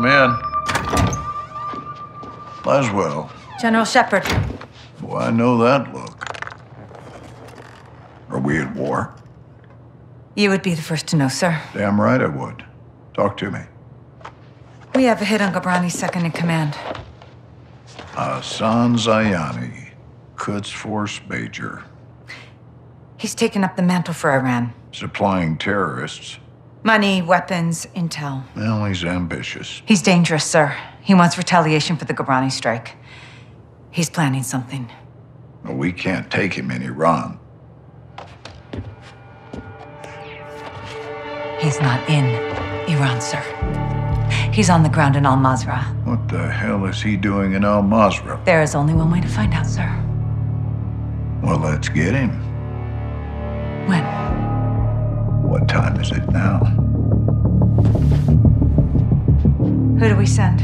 Come in. Laswell. General Shepherd. Oh, I know that look. Are we at war? You would be the first to know, sir. Damn right I would. Talk to me. We have a hit on Ghorbrani's second in command. Ahsan Zayani, Quds Force Major. He's taken up the mantle for Iran. Supplying terrorists. Money, weapons, intel. Well, he's ambitious. He's dangerous, sir. He wants retaliation for the Ghorbrani strike. He's planning something. Well, we can't take him in Iran. He's not in Iran, sir. He's on the ground in Al Mazrah. What the hell is he doing in Al Mazrah? There is only one way to find out, sir. Well, let's get him. When? What time is it now? Who do we send?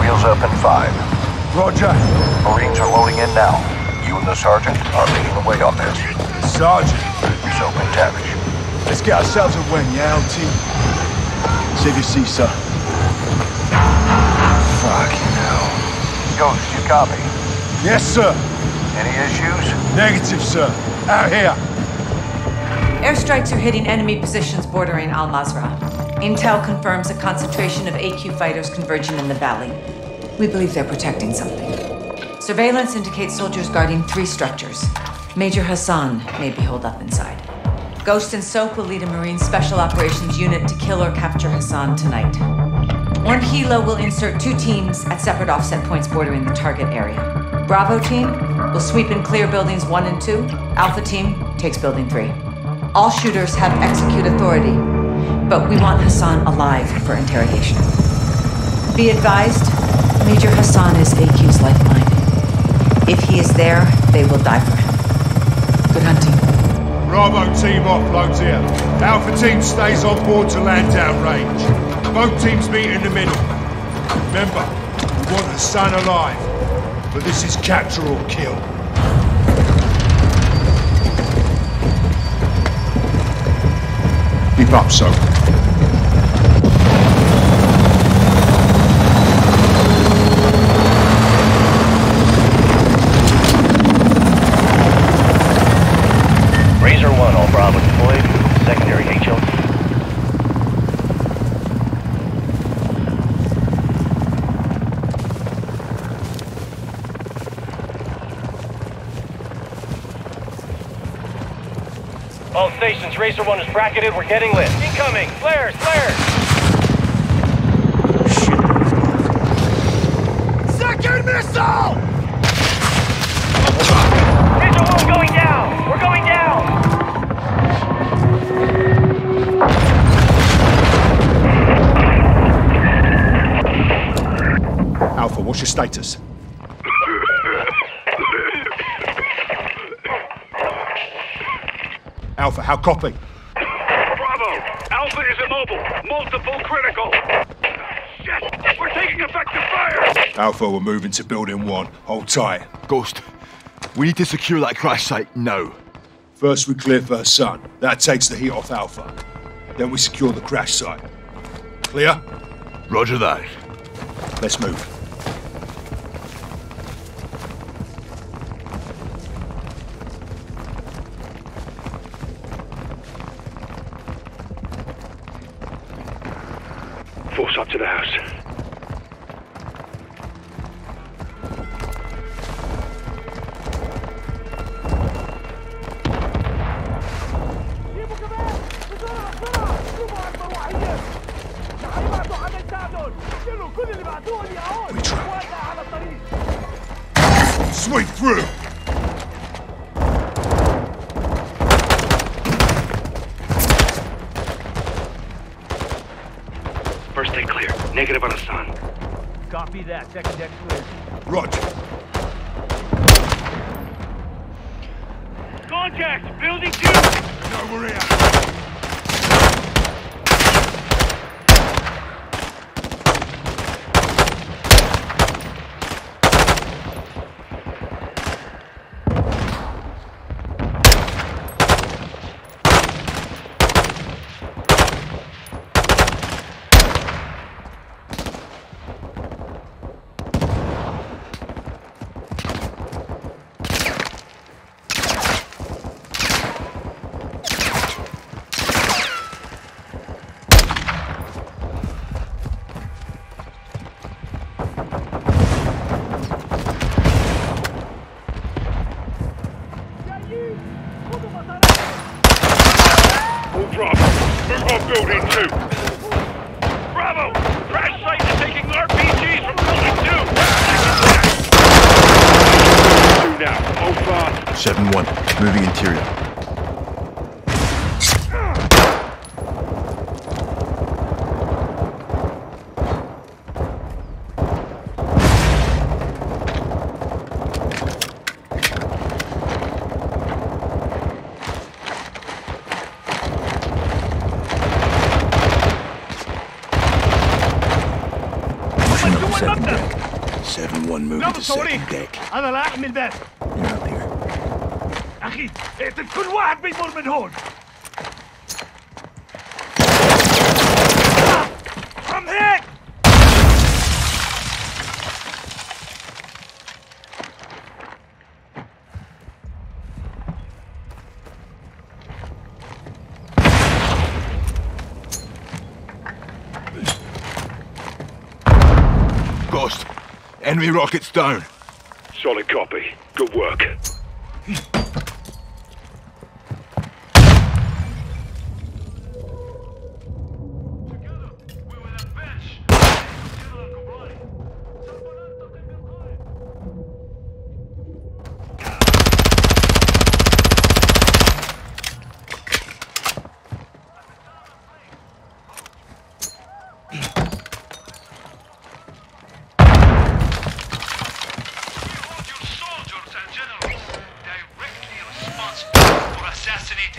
Wheels up in 5. Roger. Marines are loading in now. You and the sergeant are leading the way on this. Sergeant? Soap and Tavish. Let's get ourselves a win, yeah, LT? Save your seat, sir. Fucking hell. Ghost, you copy? Yes, sir. Any issues? Negative, sir. Out here. Airstrikes are hitting enemy positions bordering Al Mazrah. Intel confirms a concentration of AQ fighters converging in the valley. We believe they're protecting something. Surveillance indicates soldiers guarding 3 structures. Major Hassan may be holed up inside. Ghost and Soap will lead a Marine Special Operations unit to kill or capture Hassan tonight. One Hilo will insert 2 teams at separate offset points bordering the target area. Bravo team will sweep and clear buildings 1 and 2. Alpha team takes building 3. All shooters have execute authority, but we want Hassan alive for interrogation. Be advised, Major Hassan is AQ's lifeline. If he is there, they will die for him. Good hunting. Bravo team offloads here. Alpha team stays on board to land downrange. Both teams meet in the middle. Remember, we want Hassan alive. But this is capture or kill. Keep up, Soap. Razor 1, all Bravo deployed. Secondary HLT. All stations, Racer 1 is bracketed, we're getting lit. Incoming! Flares! Flares! Shit. Second missile! Racer 1 going down! We're going down! Alpha, what's your status? Alpha, how copy? Bravo! Alpha is immobile. Multiple critical. Shit! We're taking effective fire! Alpha, we're moving to building 1. Hold tight. Ghost, we need to secure that crash site now. First we clear for Hassan. That takes the heat off Alpha. Then we secure the crash site. Clear? Roger that. Let's move. Force up to the house. We tried. Sweep through! First deck clear. Negative on Hassan. Copy that. Second deck clear. Roger. Contact! Building 2! No, we're here. drop. Move on building 2. Bravo! Crash site is taking RPGs from building 2. Two now. Over. 7-1. Moving interior. صواريخ انا لا احمل باب اخي اقتل كل واحد بيمر من هون from here Ghost enemy rockets down. Solid copy. Good work. Together, we will advance.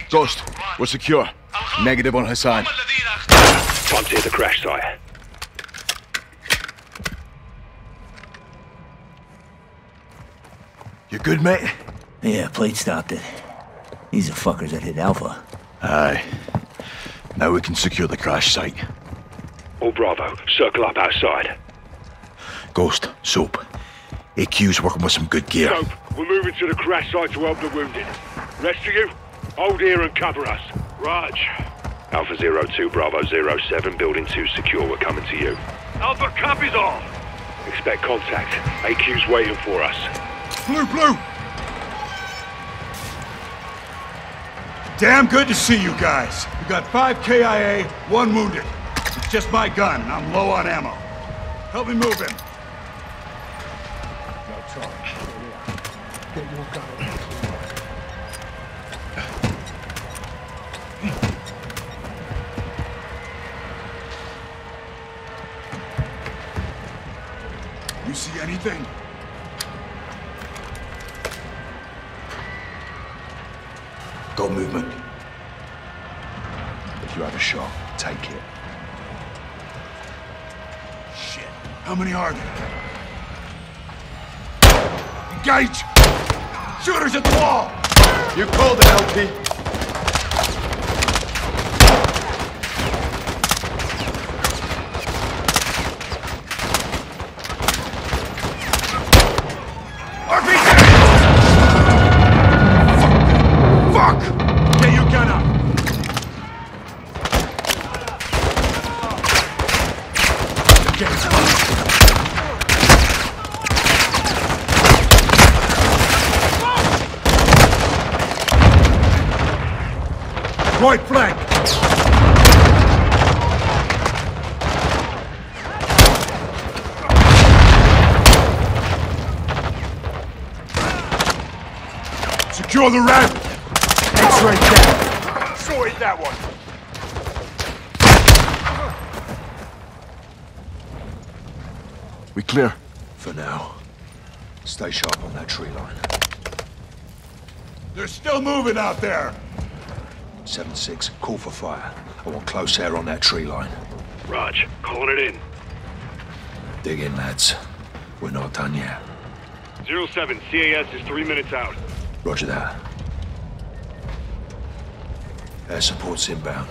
Ghost, we're secure. Negative on Hassan. Time to hit the crash site. You good, mate? Yeah, plate stopped it. These are fuckers that hit Alpha. Aye. Now we can secure the crash site. All Bravo, circle up outside. Ghost, Soap. AQ's working with some good gear. Soap, we're moving to the crash site to help the wounded. Rest of you? Hold here and cover us. Raj. Alpha 02, Bravo 07, building 2 secure. We're coming to you. Alpha copies all. Expect contact. AQ's waiting for us. Blue. Damn good to see you guys. We got 5 KIA, 1 wounded. It's just my gun, and I'm low on ammo. Help me move him. No talk. Get your gun. See anything? Got movement. If you have a shot, take it. Shit. How many are there? Engage! Shooters at the wall! You called it, LP. Right flank! Secure the ramp! X-ray down! Sorted that one! We clear. For now. Stay sharp on that tree line. They're still moving out there! 7-6, call for fire. I want close air on that tree line. Raj, calling it in. Dig in, lads. We're not done yet. 07, CAS is 3 minutes out. Roger that. Air support's inbound.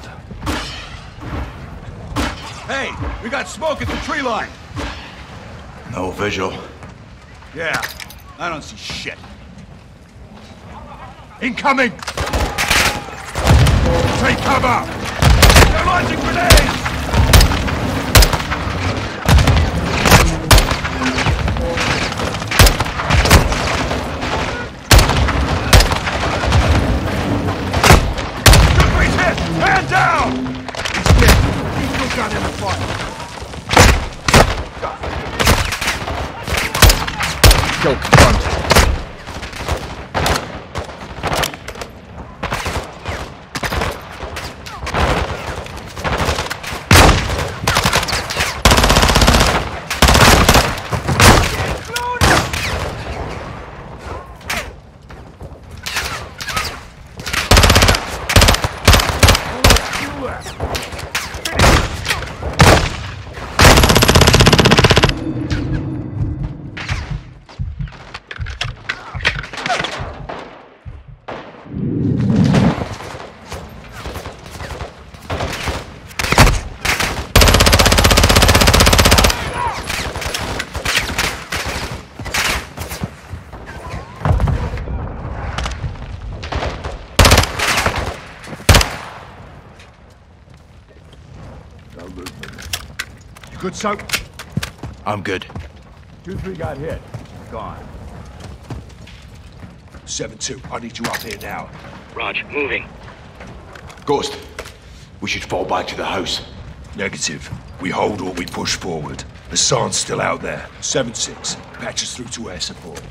Hey, we got smoke at the tree line. No visual. Yeah, I don't see shit. Incoming! Take cover! They're launching grenades! Good hit! Hands up! kill confirmed. Good, Soap? I'm good. 2-3 got hit. Gone. 7-2, I need you up here now. Raj, moving. Ghost, we should fall back to the house. Negative. We hold or we push forward. Hassan's still out there. 7-6, patches through to air support.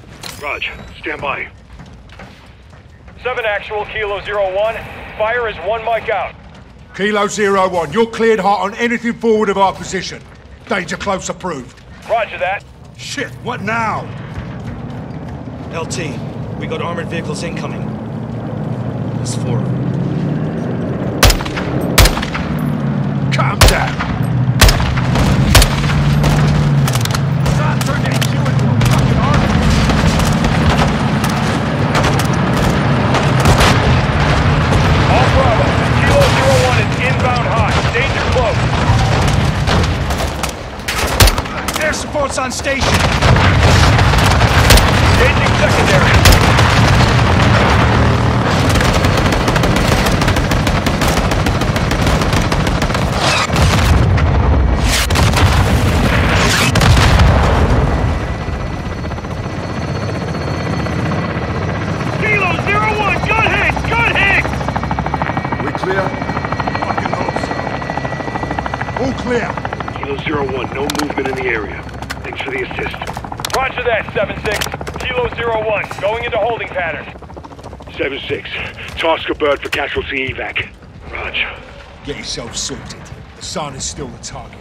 Raj, stand by. 7 actual, Kilo 01. Fire is 1 mic out. Kilo 01, you're cleared hot on anything forward of our position. Danger close approved. Roger that. Shit, what now? LT, we got armored vehicles incoming. There's 4. Calm down. On station. Changing secondary. Kilo 01, got hit! Got hit! We clear? Fucking hope so. All clear. Kilo 01, no movement in the area. Thanks for the assist. Roger that, 7-6. Kilo 01, going into holding pattern. 7-6, task a bird for casualty evac. Roger. Get yourself sorted. Hassan is still the target.